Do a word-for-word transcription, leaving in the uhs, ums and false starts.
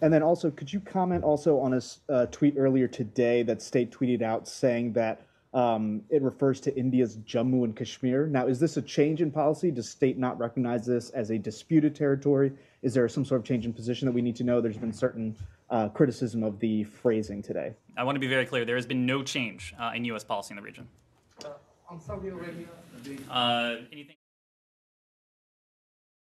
And then also, could you comment also on a uh, tweet earlier today that State tweeted out saying that um, it refers to India's Jammu and Kashmir. Now, is this a change in policy? Does State not recognize this as a disputed territory? Is there some sort of change in position that we need to know? There's been certain uh, criticism of the phrasing today. I want to be very clear. There has been no change uh, in U S policy in the region. Uh, on Saudi Arabia, uh, anything?